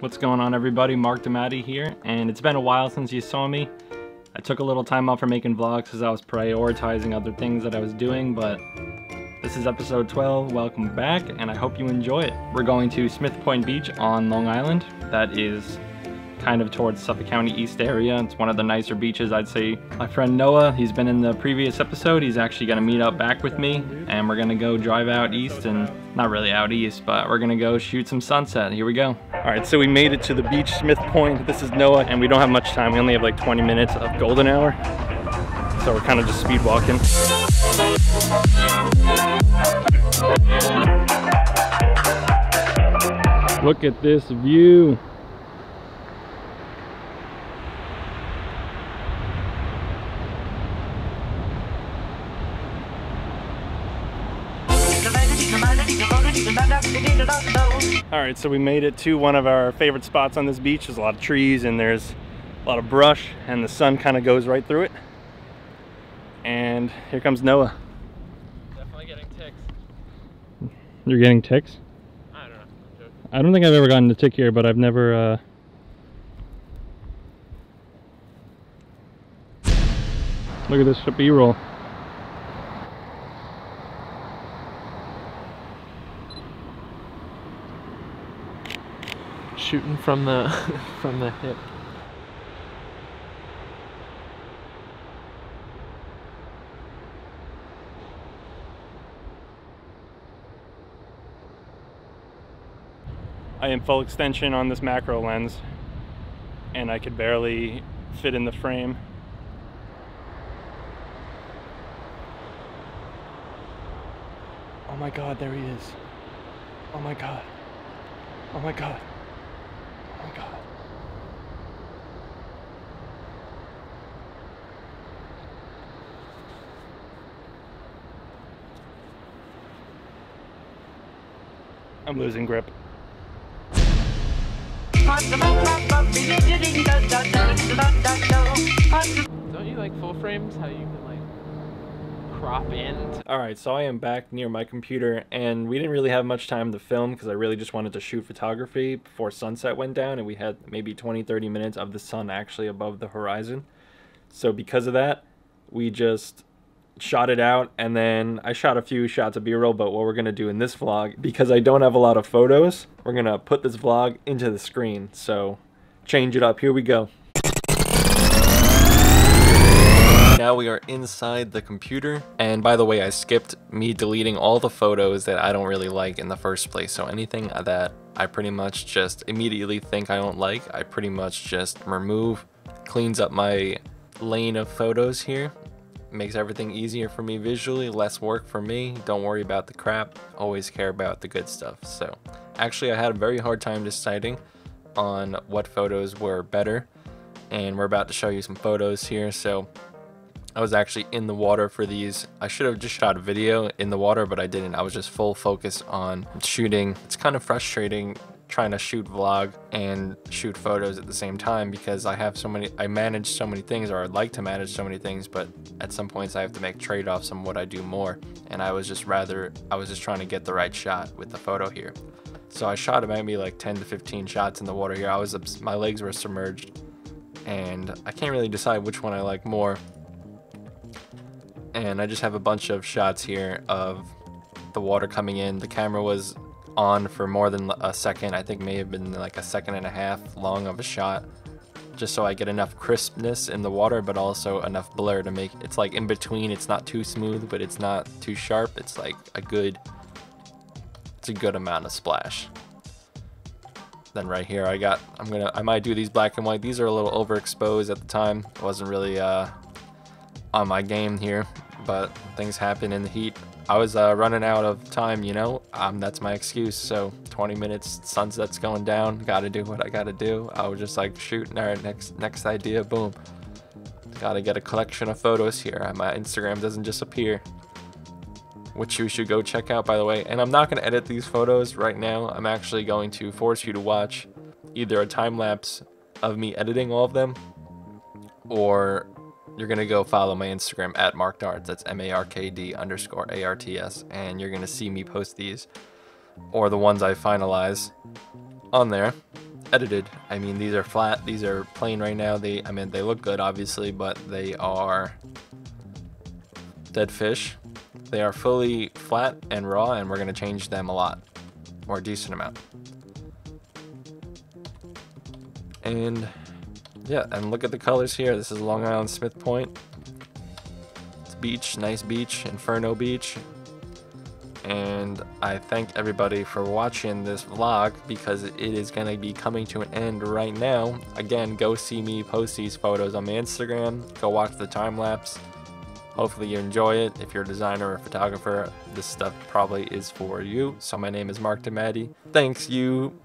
What's going on, everybody? Mark DiMattei here, and it's been a while since you saw me. I took a little time off from making vlogs because I was prioritizing other things that I was doing, but this is episode 12. Welcome back, and I hope you enjoy it. We're going to Smith Point Beach on Long Island. That is kind of towards Suffolk County East area. It's one of the nicer beaches, I'd say. My friend Noah, he's been in the previous episode. He's actually gonna meet up back with me, and we're gonna go drive out east, and not really out east, but we're gonna go shoot some sunset. Here we go. All right, so we made it to the beach, Smith Point. This is Noah, and we don't have much time. We only have like 20 minutes of golden hour. So we're kind of just speed walking. Look at this view. Alright, so we made it to one of our favorite spots on this beach. There's a lot of trees and there's a lot of brush, and the sun kind of goes right through it. And here comes Noah. Definitely getting ticks. You're getting ticks? I don't know. I'm joking. I don't think I've ever gotten a tick here, but I've never... Look at this B-roll. Shooting from the hip. I am full extension on this macro lens, and I could barely fit in the frame. Oh my god, there he is. Oh my god. Oh my god. Oh my god. I'm losing grip. Don't you like full frames? How you can like crop in? Alright, so I am back near my computer, and we didn't really have much time to film because I really just wanted to shoot photography before sunset went down, and we had maybe 20-30 minutes of the sun actually above the horizon. So because of that, we just shot it out, and then I shot a few shots of B-roll, but what we're gonna do in this vlog, because I don't have a lot of photos, we're gonna put this vlog into the screen. So change it up, here we go. Now we are inside the computer, and by the way, I skipped me deleting all the photos that I don't really like in the first place. So anything that I pretty much just immediately think I don't like, I pretty much just remove. Cleans up my lane of photos here. Makes everything easier for me visually, less work for me. Don't worry about the crap, always care about the good stuff. So actually I had a very hard time deciding on what photos were better, and we're about to show you some photos here. So I was actually in the water for these. I should have just shot a video in the water, but I didn't. I was just full focus on shooting. It's kind of frustrating trying to shoot vlog and shoot photos at the same time, because I have so many, I manage so many things, or I'd like to manage so many things, but at some points I have to make trade-offs on what I do more. And I was just trying to get the right shot with the photo here. So I shot about maybe like 10 to 15 shots in the water here. My legs were submerged, and I can't really decide which one I like more. And I just have a bunch of shots here of the water coming in. The camera was on for more than a second. I think may have been like a second and a half long of a shot, just so I get enough crispness in the water, but also enough blur to make it's like in between. It's not too smooth, but it's not too sharp. It's like a good, it's a good amount of splash. Then right here I might do these black and white. These are a little overexposed at the time. I wasn't really on my game here, but things happen in the heat. I was running out of time, you know, that's my excuse. So 20 minutes, sunset's going down, gotta do what I gotta do. I was just like shooting, all right, next idea, boom. Gotta get a collection of photos here. My Instagram doesn't disappear, which you should go check out, by the way. And I'm not gonna edit these photos right now. I'm actually going to force you to watch either a time lapse of me editing all of them, or you're gonna go follow my Instagram at Mark Darts. That's MARKD_ARTS, and you're gonna see me post these, or the ones I finalize. on there, edited. I mean, these are flat, these are plain right now. I mean, they look good obviously, but they are dead fish. They are fully flat and raw, and we're gonna change them a lot, or a decent amount. And yeah, and look at the colors here. This is Long Island Smith Point. It's beach, nice beach, Inferno Beach. And I thank everybody for watching this vlog, because it is going to be coming to an end right now. Again, go see me post these photos on my Instagram. Go watch the time lapse. Hopefully you enjoy it. If you're a designer or photographer, this stuff probably is for you. So my name is Mark DiMattei. Thanks you.